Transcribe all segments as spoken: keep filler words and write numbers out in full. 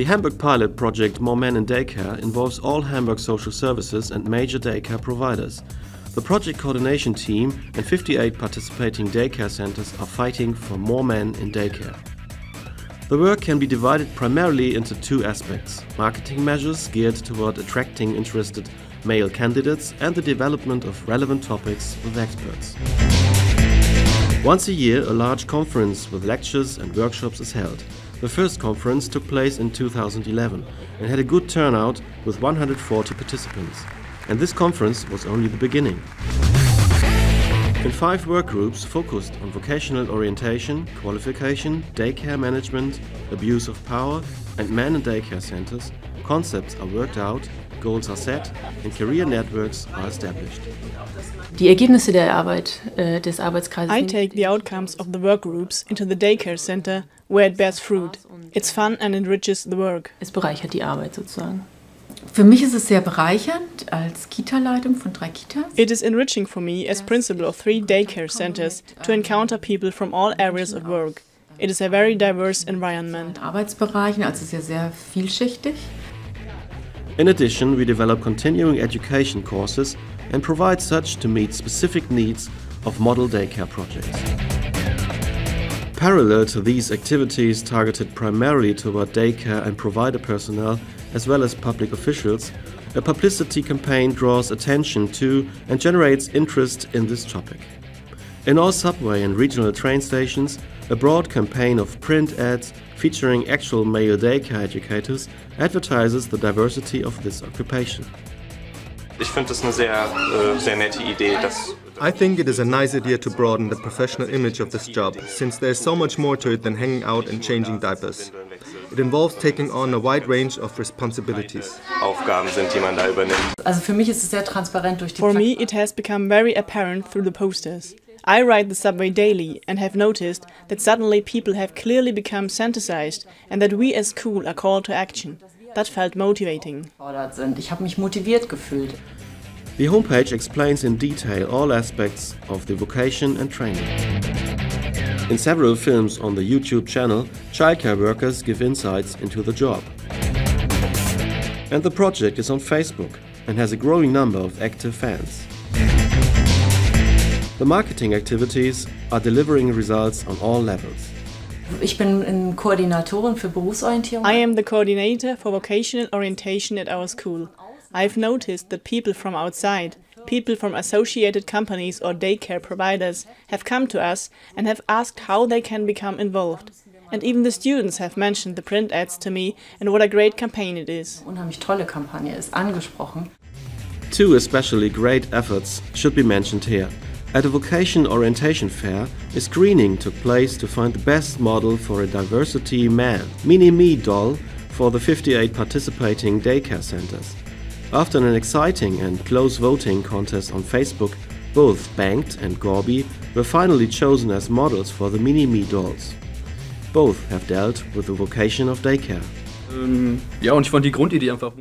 The Hamburg pilot project More Men in Daycare involves all Hamburg social services and major daycare providers. The project coordination team and fifty-eight participating daycare centers are fighting for more men in daycare. The work can be divided primarily into two aspects: marketing measures geared toward attracting interested male candidates and the development of relevant topics with experts. Once a year, a large conference with lectures and workshops is held. The first conference took place in two thousand eleven and had a good turnout with one hundred forty participants. And this conference was only the beginning. In five work groups focused on vocational orientation, qualification, daycare management, abuse of power and men in daycare centers, concepts are worked out, goals are set and career networks are established. I take the outcomes of the work groups into the daycare center where it bears fruit. It's fun and enriches the work. Es bereichert die Arbeit sozusagen. Für mich ist es sehr bereichernd als Kita-Leitung von drei Kitas. It is enriching for me as principal of three daycare centers to encounter people from all areas of work. It is a very diverse environment. Arbeitsbereichen, also sehr sehr vielschichtig. In addition, we develop continuing education courses and provide such to meet specific needs of model daycare projects. Parallel to these activities targeted primarily toward daycare and provider personnel as well as public officials, a publicity campaign draws attention to and generates interest in this topic. In all subway and regional train stations, a broad campaign of print ads featuring actual male daycare educators advertises the diversity of this occupation. I think it is a nice idea to broaden the professional image of this job, since there is so much more to it than hanging out and changing diapers. It involves taking on a wide range of responsibilities. For me, it has become very apparent through the posters. I ride the subway daily and have noticed that suddenly people have clearly become sensitized and that we as school are called to action. That felt motivating. The homepage explains in detail all aspects of the vocation and training. In several films on the YouTube channel, childcare workers give insights into the job. And the project is on Facebook and has a growing number of active fans. The marketing activities are delivering results on all levels. I am the coordinator for vocational orientation at our school. I've noticed that people from outside, people from associated companies or daycare providers, have come to us and have asked how they can become involved. And even the students have mentioned the print ads to me and what a great campaign it is. Two especially great efforts should be mentioned here. At a vocation orientation fair, a screening took place to find the best model for a diversity man, mini-me doll, for the fifty-eight participating daycare centers. After an exciting and close voting contest on Facebook, both Banked and Gorby were finally chosen as models for the mini-me dolls. Both have dealt with the vocation of daycare.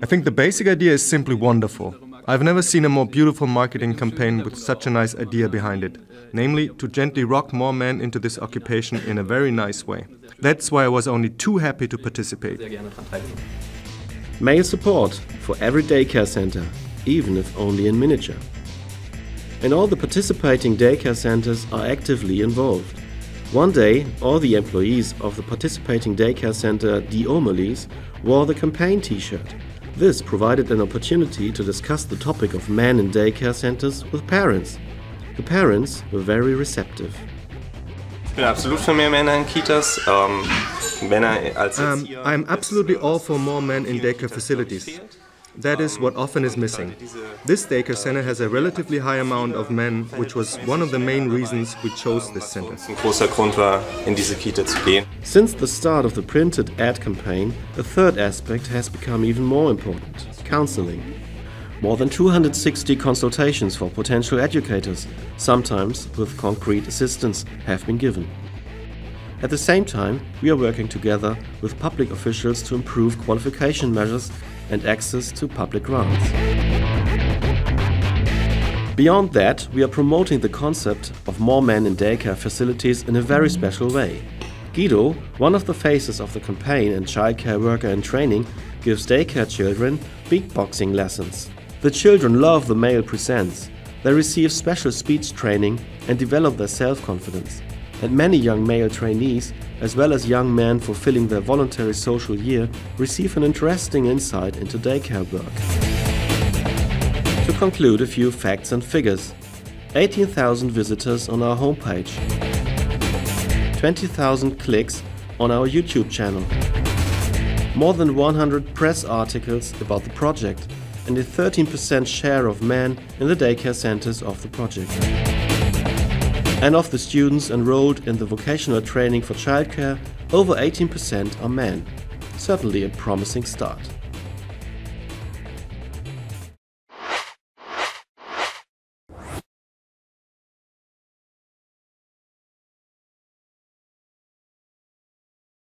I think the basic idea is simply wonderful. I've never seen a more beautiful marketing campaign with such a nice idea behind it, namely to gently rock more men into this occupation in a very nice way. That's why I was only too happy to participate. Male support for every daycare center, even if only in miniature. And all the participating daycare centers are actively involved. One day, all the employees of the participating daycare center Die Omelies wore the campaign t-shirt. This provided an opportunity to discuss the topic of men in daycare centers with parents. The parents were very receptive. Um, I'm absolutely all for more men in daycare facilities. That is what often is missing. This daycare center has a relatively high amount of men, which was one of the main reasons we chose this center. Since the start of the printed ad campaign, a third aspect has become even more important: counseling. More than two hundred sixty consultations for potential educators, sometimes with concrete assistance, have been given. At the same time, we are working together with public officials to improve qualification measures and access to public grants. Beyond that, we are promoting the concept of more men in daycare facilities in a very special way. Guido, one of the faces of the campaign and childcare worker in training, gives daycare children beatboxing lessons. The children love the male presents. They receive special speech training and develop their self-confidence. And many young male trainees, as well as young men fulfilling their voluntary social year, receive an interesting insight into daycare work. To conclude, a few facts and figures. eighteen thousand visitors on our homepage. twenty thousand clicks on our YouTube channel. More than one hundred press articles about the project and a thirteen percent share of men in the daycare centers of the project. And of the students enrolled in the vocational training for childcare, over eighteen percent are men. Certainly a promising start.